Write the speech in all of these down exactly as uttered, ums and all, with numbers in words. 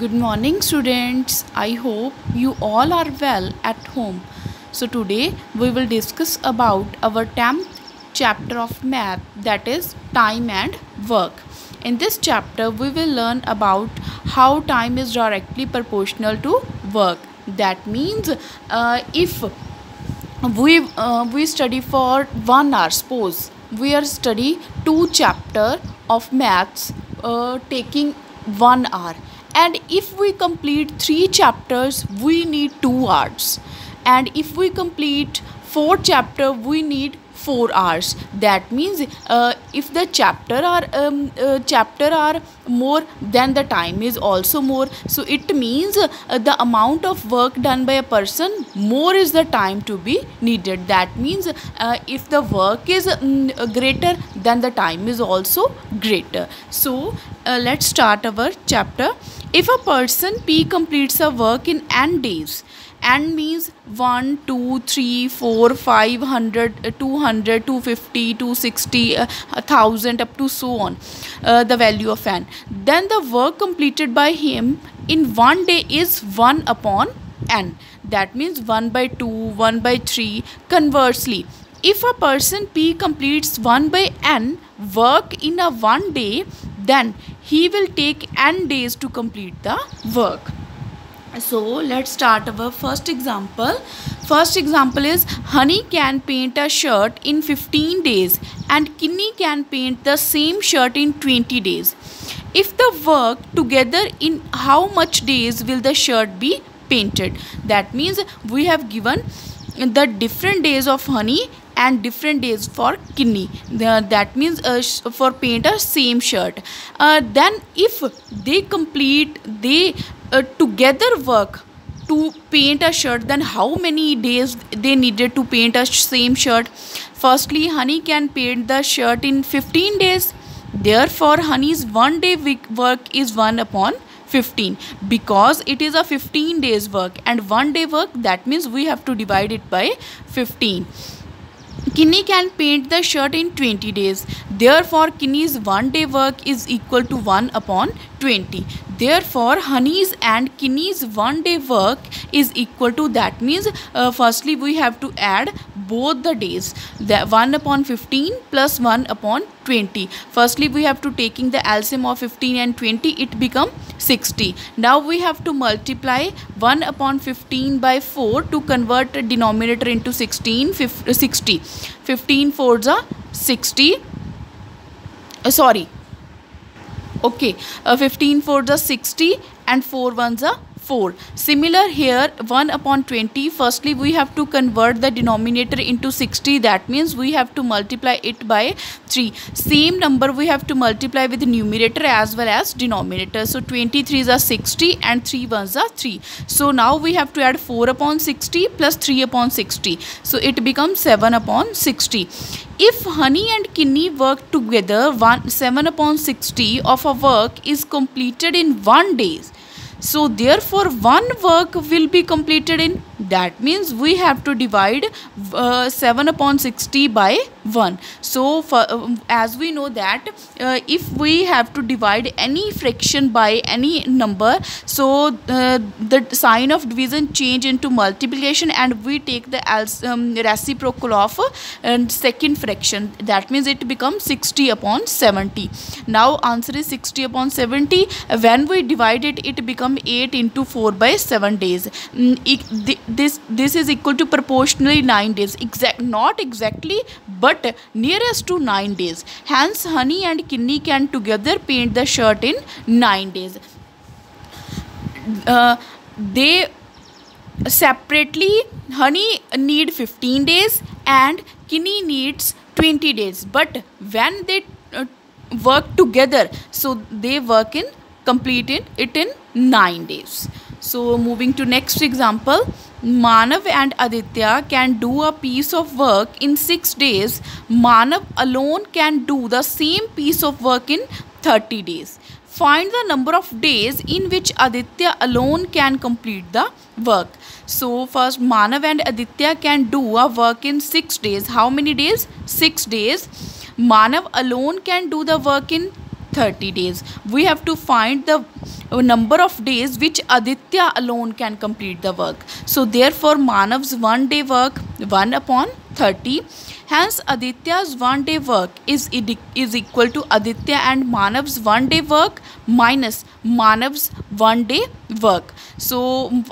Good morning students, I hope you all are well at home. So today we will discuss about our tenth chapter of math, that is time and work. In this chapter we will learn about how time is directly proportional to work. That means uh, if we, uh, we study for one hour, suppose we are study two chapter of maths uh, taking one hour. And if we complete three chapters, we need two hours. And if we complete four chapters, we need four hours. That means uh, if the chapter are um, uh, chapter are more, then the time is also more. So it means uh, the amount of work done by a person more is the time to be needed. That means uh, if the work is um, greater, then the time is also greater. So uh, let's start our chapter. If a person P completes a work in n days. N means one, two, three, four, five, hundred, two hundred, two fifty, two sixty, a thousand, up to so on. Uh, the value of n. Then the work completed by him in one day is one upon n. That means one by two, one by three. Conversely, if a person P completes one by n work in a one day, then he will take n days to complete the work. So let's start our first example. First example is Honey can paint a shirt in fifteen days and Kinney can paint the same shirt in twenty days. If the work together in how much days will the shirt be painted? That means we have given the different days of Honey and different days for Kinney. Uh, that means uh, for paint a same shirt. Uh, then if they complete, they Uh, together work to paint a shirt, then how many days they needed to paint a same shirt? Firstly, Honey can paint the shirt in fifteen days. Therefore, Honey's one day work is one upon fifteen, because it is a fifteen days work and one day work, that means we have to divide it by fifteen. Kinney can paint the shirt in twenty days. Therefore, Kinney's one day work is equal to one upon twenty. Therefore, Honey's and Kinney's one day work is equal to, that means uh, firstly we have to add both the days, the one upon fifteen plus one upon twenty. Firstly we have to taking the L C M of fifteen and twenty, it become sixty. Now we have to multiply one upon fifteen by four to convert a denominator into sixteen, fifty, sixty. fifteen fours are sixty. Uh, sorry. Okay, uh, fifteen fours are sixty and four ones are four. Similar here, one upon twenty, firstly we have to convert the denominator into sixty, that means we have to multiply it by three. Same number we have to multiply with the numerator as well as denominator. So twenty threes are sixty and three ones are three. So now we have to add four upon sixty plus three upon sixty. So it becomes seven upon sixty. If Honey and Kinney work together, one, seven upon sixty of a work is completed in one day. So therefore one work will be completed in, that means we have to divide uh, seven upon sixty by one. So for, uh, as we know that uh, if we have to divide any fraction by any number, so uh, the sign of division change into multiplication and we take the um, reciprocal of uh, and second fraction, that means it becomes sixty upon seventy. Now answer is sixty upon seventy. When we divide it, it becomes eight into four by seven days. This this is equal to proportionally nine days. Exact, not exactly, but nearest to nine days. Hence, Honey and Kinney can together paint the shirt in nine days. Uh, they separately, Honey need fifteen days and Kinney needs twenty days. But when they uh, work together, so they work in completed it in nine days. So moving to next example, Manav and Aditya can do a piece of work in six days. Manav alone can do the same piece of work in thirty days. Find the number of days in which Aditya alone can complete the work. So first, Manav and Aditya can do a work in six days. How many days? Six days. Manav alone can do the work in thirty days. We have to find the number of days which Aditya alone can complete the work. So therefore Manav's one day work one upon thirty. Hence Aditya's one day work is is equal to Aditya and Manav's one day work minus Manav's one day work. So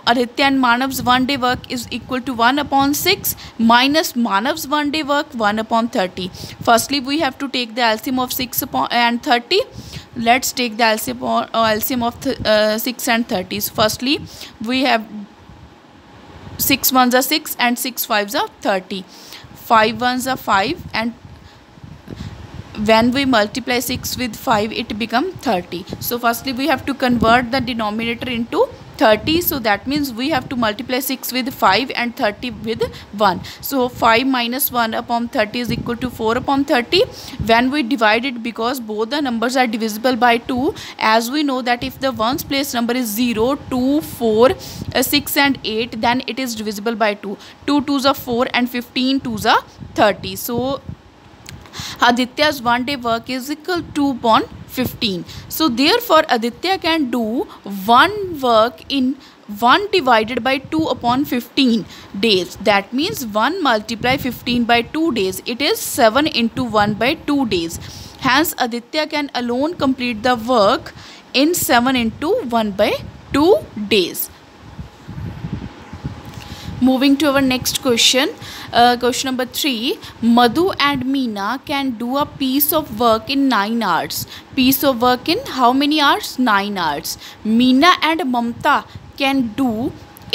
Aditya and Manav's one day work is equal to one upon six minus Manav's one day work one upon thirty. Firstly we have to take the L C M of six upon and thirty. Let's take the L C M of uh, six and thirty. So firstly we have six ones are six and six fives are thirty. five ones are five and when we multiply six with five it becomes thirty. So firstly we have to convert the denominator into thirty. So that means we have to multiply six with five and thirty with one. So five minus one upon thirty is equal to four upon thirty. When we divide it, because both the numbers are divisible by two, as we know that if the ones place number is zero, two, four, six and eight, then it is divisible by two. two twos are four and fifteen twos are thirty. So Aditya's one day work is equal to two upon fifteen. So therefore Aditya can do one work in one divided by two upon fifteen days. That means one multiply fifteen by two days. It is seven into one by two days. Hence Aditya can alone complete the work in seven into one by two days. Moving to our next question, uh, question number three. Madhu and Meena can do a piece of work in nine hours. Piece of work in how many hours? Nine hours. Meena and Mamta can do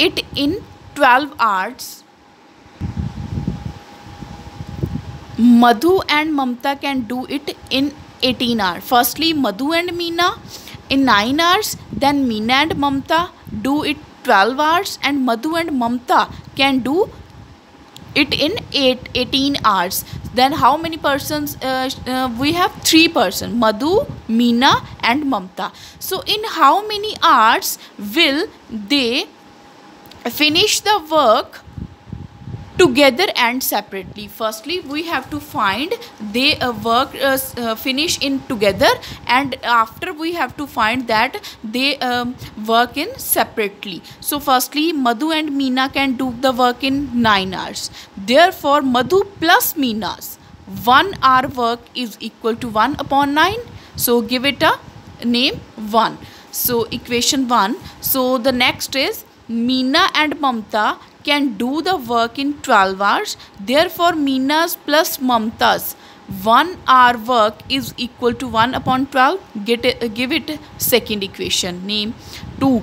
it in twelve hours. Madhu and Mamta can do it in eighteen hours. Firstly, Madhu and Meena in nine hours. Then Meena and Mamta do it twelve hours, and Madhu and Mamta can do it in eight, eighteen hours. Then how many persons uh, uh, we have? Three persons, Madhu, Meena and Mamta. So in how many hours will they finish the work together and separately? Firstly we have to find they uh, work uh, uh, finish in together, and after we have to find that they um, work in separately. So firstly Madhu and Meena can do the work in nine hours. Therefore Madhu plus Meena's one hour work is equal to one upon nine. So give it a name one. So equation one. So the next is Meena and Mamta can do the work in twelve hours. Therefore Meena's plus Mamta's one hour work is equal to one upon twelve. Get it, uh, give it second equation name two.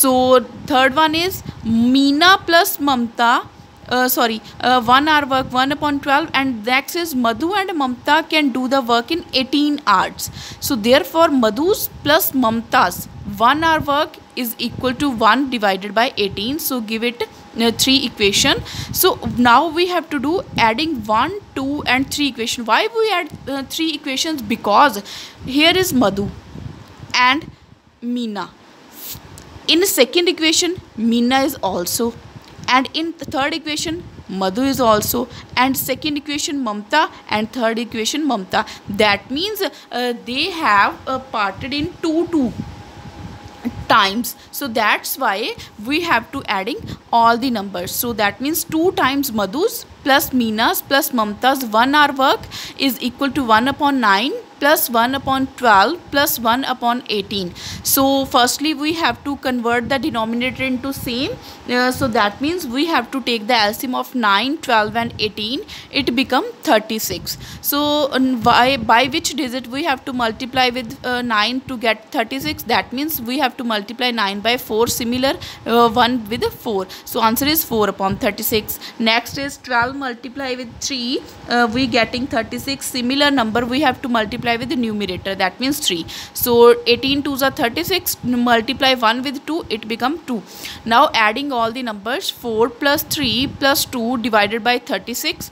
So third one is Meena plus Mamta uh, sorry uh, one hour work one upon twelve, and next is Madhu and Mamta can do the work in eighteen hours. So therefore Madhu's plus Mamta's one hour work is equal to one divided by eighteen. So give it Uh, three equation. So now we have to do adding one, two and three equation. Why we add uh, three equations? Because here is Madhu and Meena. In second equation Meena is also, and in the third equation Madhu is also, and second equation Mamta and third equation Mamta. That means uh, they have uh, parted in two two times. So that's why we have to adding all the numbers. So that means two times Madhu's plus Meena's plus Mamta's one hour work is equal to one upon nine plus one upon twelve plus one upon eighteen. So firstly we have to convert the denominator into same. Uh, so that means we have to take the L C M of nine, twelve and eighteen. It becomes thirty-six. So um, by, by which digit we have to multiply with uh, nine to get thirty-six. That means we have to multiply nine by four, similar uh, one with four. So answer is four upon thirty-six. Next is twelve multiply with three. Uh, we getting thirty-six. Similar number we have to multiply with the numerator, that means three. So eighteen twos are thirty-six, multiply one with two, it becomes two. Now adding all the numbers, four plus three plus two divided by thirty-six,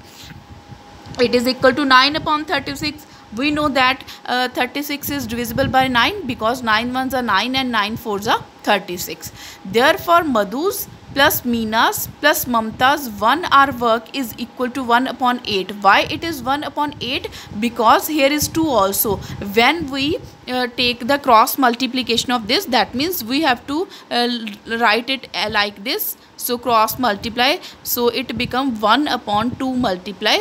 it is equal to nine upon thirty-six. we know that uh, thirty-six is divisible by nine because nine ones are nine and nine fours are thirty-six. Therefore, Madhu's plus Meena's plus Mamta's one hour work is equal to one upon eight. Why it is one upon eight? Because here is two also. When we uh, take the cross multiplication of this, that means we have to uh, write it uh, like this. So cross multiply, so it become one upon two multiply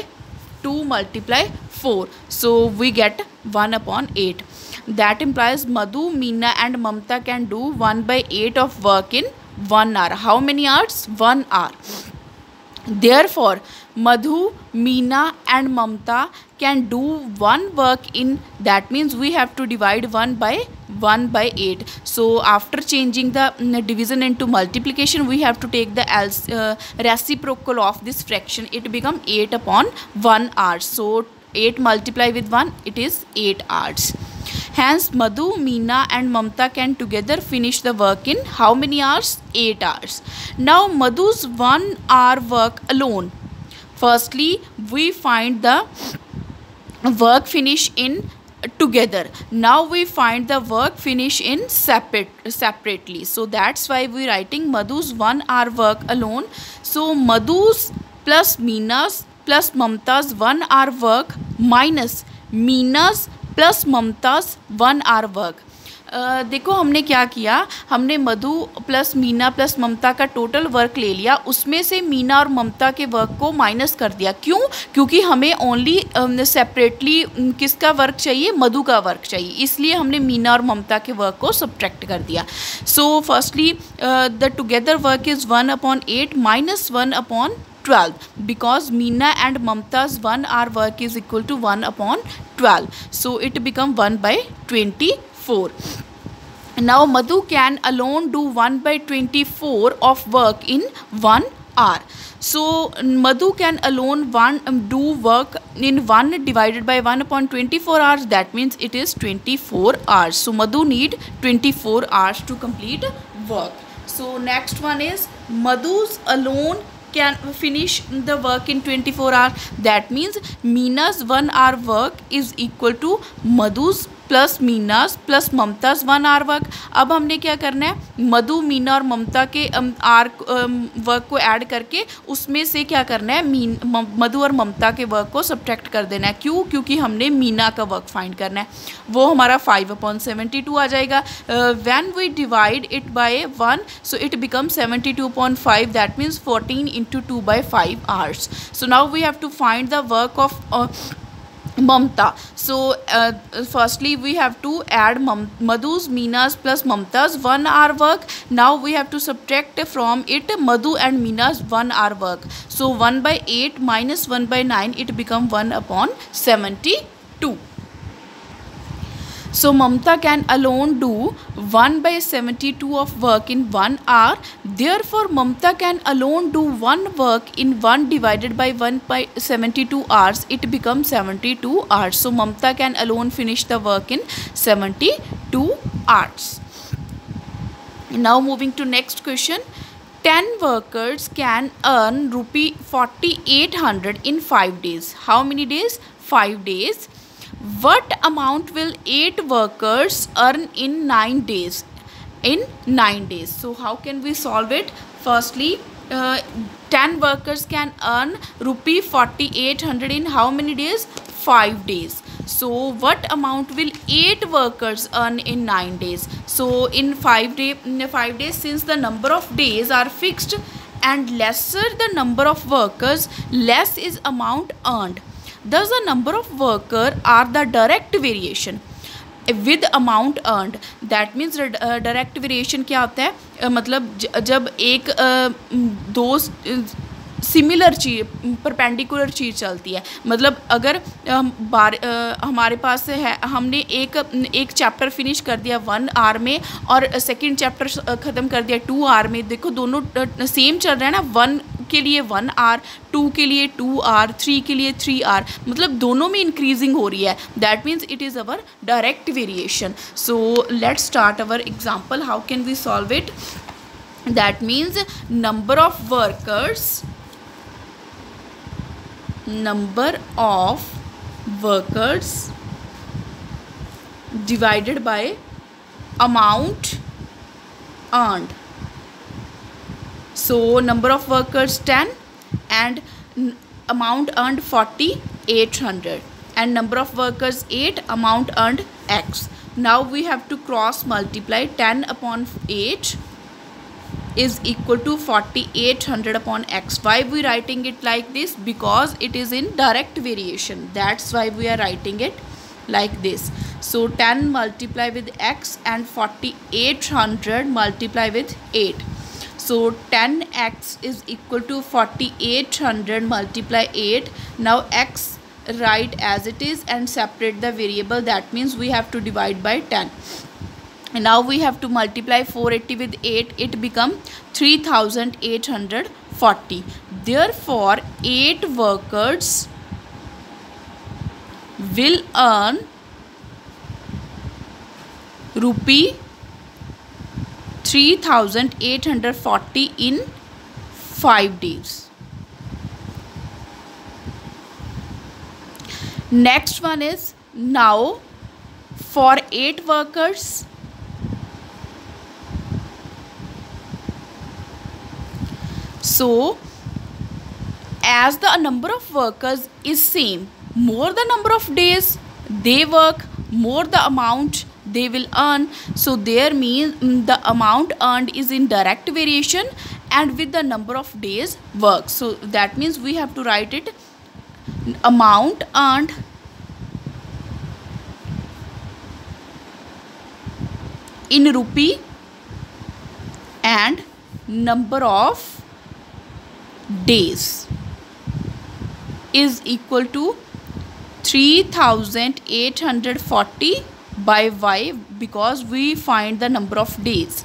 two multiply four. So we get one upon eight. That implies Madhu, Meena and Mamta can do one by eight of work in one hour. How many hours? One hour. Therefore, Madhu, Meena and Mamta can do one work in, that means we have to divide one by one by eight. So after changing the division into multiplication, we have to take the uh, reciprocal of this fraction. It become eight upon one hour. So eight multiply with one, it is eight hours. Hence, Madhu, Meena and Mamta can together finish the work in how many hours? eight hours. Now, Madhu's one hour work alone. Firstly, we find the work finish in together. Now we find the work finish in separate separately. So that's why we writing Madhu's one hour work alone. So Madhu's plus Meena's plus Mamta's one hour work minus Meena's plus Mamta's one hour work. देखो हमने क्या किया, हमने Madhu plus Meena plus Mamta का total work ले लिया, उसमें से मीना और ममता के वर्क को माइनस कर दिया. क्यों? क्योंकि हमें ओनली सेपरेटली किसका वर्क चाहिए? मधु का वर्क चाहिए. इसलिए हमने मीना और ममता के वर्क को सब्ट्रैक्ट कर दिया. So firstly the together work is one upon eight minus one upon twelve because Meena and Mamta's one hour work is equal to one upon twelve. So it become one by twenty-four. Now Madhu can alone do one by twenty-four of work in one hour. So Madhu can alone one um, do work in one divided by one upon twenty-four hours. That means it is twenty-four hours. So Madhu need twenty-four hours to complete work. So next one is Madhu's alone can finish the work in twenty-four hours. That means Meena's one hour work is equal to Madhu's plus Meena's plus Mamta's one hour work. अब हमने क्या करना है, मधु, मीना और ममता के are work को add करके उसमें से क्या करना है, मीन मधु और ममता के वर्क को सब्ट्रैक्ट कर देना है. क्यों? क्योंकि हमने मीना का वर्क फाइंड करना है. वो हमारा फाइव अपॉन सेवेंटी टू आ जाएगा. When we divide it by one, so it become seventy two point five. That means fourteen into two by five hours. So now we have to find the work of Mamta. So uh, firstly we have to add Mam Madhu's, Meena's plus Mamta's one hour work. Now we have to subtract from it Madhu and Meena's one hour work. So one by eight minus one by nine, it become one upon seventy-two. So Mamta can alone do one by seventy-two of work in one hour. Therefore Mamta can alone do one work in one divided by one by seventy-two hours. It becomes seventy-two hours. So Mamta can alone finish the work in seventy-two hours. Now moving to next question. ten workers can earn rupee forty-eight hundred in five days. How many days? five days. What amount will eight workers earn in nine days? In nine days. So how can we solve it? Firstly, uh, ten workers can earn rupee forty-eight hundred in how many days? five days. So what amount will eight workers earn in nine days? So in five day in five days, since the number of days are fixed and lesser the number of workers, less is amount earned. Thus, the number of workers are the direct variation with amount earned. That means uh, direct variation क्या होता है, uh, मतलब जब एक uh, दो similar चीज perpendicular चीज़ चलती है. मतलब अगर हम बार आ, हमारे पास है, हमने एक एक चैप्टर फिनिश कर दिया वन आर में और सेकंड चैप्टर ख़त्म कर दिया टू आर में. देखो दोनों सेम चल रहा है ना. वन के लिए वन आर, टू के लिए टू आर, थ्री के लिए थ्री आर. मतलब दोनों में इंक्रीजिंग हो रही है. That means it is our direct variation. So let's start our example. How can we solve it? That means number of workers number of workers divided by amount earned. So number of workers ten and amount earned forty-eight hundred, and number of workers eight, amount earned x. Now we have to cross multiply. ten upon eight is equal to forty-eight hundred upon x. Why we writing it like this? Because it is in direct variation, that's why we are writing it like this. So ten multiply with x and forty-eight hundred multiply with eight. So ten x is equal to forty-eight hundred multiply eight. Now x write as it is and separate the variable, that means we have to divide by ten. And now we have to multiply four eighty with eight, it become three thousand eight hundred forty. Therefore eight workers will earn rupee three thousand eight hundred forty in five days. Next one is, now for eight workers so as the number of workers is same, more the number of days they work, more the amount they will earn. So there means the amount earned is in direct variation and with the number of days work. So that means we have to write it amount earned in rupee and number of days is equal to three thousand eight hundred forty by y, because we find the number of days,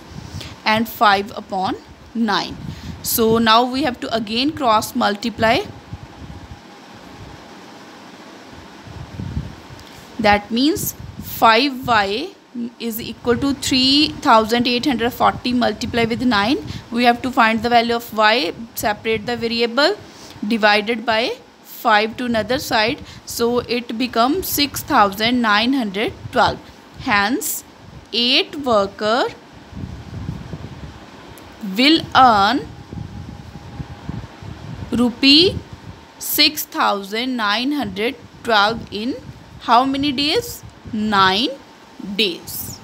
and five upon nine. So now we have to again cross multiply, that means five y is equal to three thousand eight hundred forty multiply with nine. We have to find the value of y, separate the variable, divided by five to another side, so it becomes six thousand nine hundred twelve. Hence eight worker will earn rupee six thousand nine hundred twelve in how many days? nine days.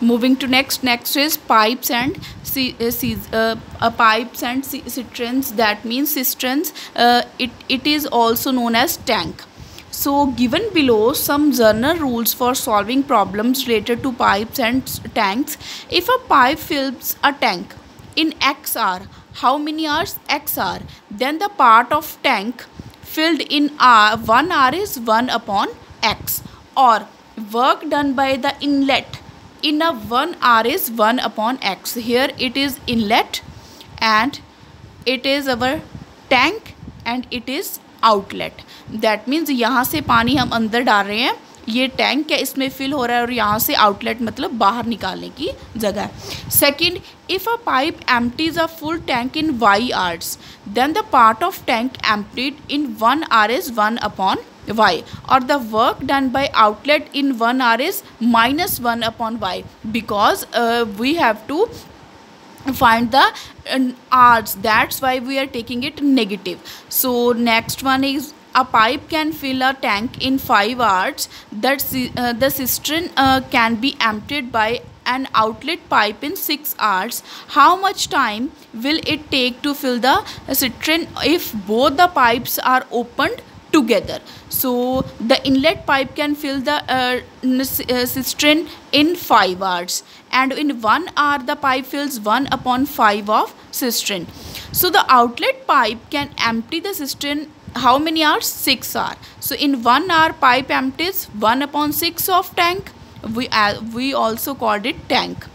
Moving to next, next is pipes and uh, uh, pipes and cisterns, that means cisterns, uh, it, it is also known as tank. So given below some general rules for solving problems related to pipes and tanks. If a pipe fills a tank in x hour, how many hours? X hour. Then the part of tank filled in hour, one hour is one upon x, or work done by the inlet in a one hour is one upon x. Here it is inlet and it is our tank and it is outlet. That means यहाँ से पानी हम अंदर डाल रहे हैं, ये tank है, इसमें फिल हो रहा है और यहाँ से आउटलेट मतलब बाहर निकालने की जगह है. Second, if a pipe empties a full tank in Y hours, then the part of tank emptied in one hour is one upon y, or the work done by outlet in one hour is minus one upon y, because uh, we have to find the uh, hours, that's why we are taking it negative. So next one is, a pipe can fill a tank in five hours. That uh, the cistern uh, can be emptied by an outlet pipe in six hours. How much time will it take to fill the cistern if both the pipes are opened together? So the inlet pipe can fill the uh, cistern in five hours, and in one hour the pipe fills one upon five of cistern. So the outlet pipe can empty the cistern how many hours? Six hours. So in one hour pipe empties one upon six of tank. We uh, we also called it tank.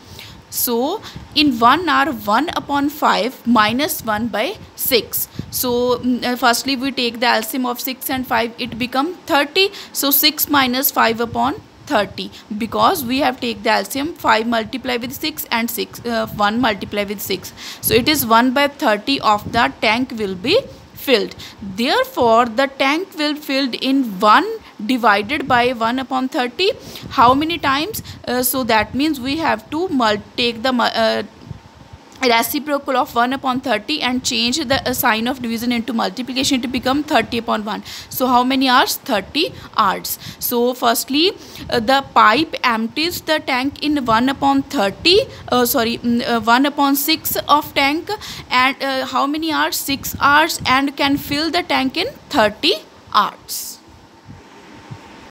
So in one hour one upon five minus one by six. So uh, firstly we take the L C M of six and five, it become thirty. So six minus five upon thirty, because we have take the L C M five multiply with six and six uh, one multiply with six. So it is one by thirty of the tank will be filled. Therefore the tank will filled in one divided by one upon thirty. How many times? Uh, so that means we have to mul take the uh, reciprocal of one upon thirty and change the uh, sign of division into multiplication to become thirty upon one. So how many hours? thirty hours. So firstly, uh, the pipe empties the tank in one upon thirty, uh, sorry, uh, one upon six of tank, and uh, how many hours? six hours, and can fill the tank in thirty hours.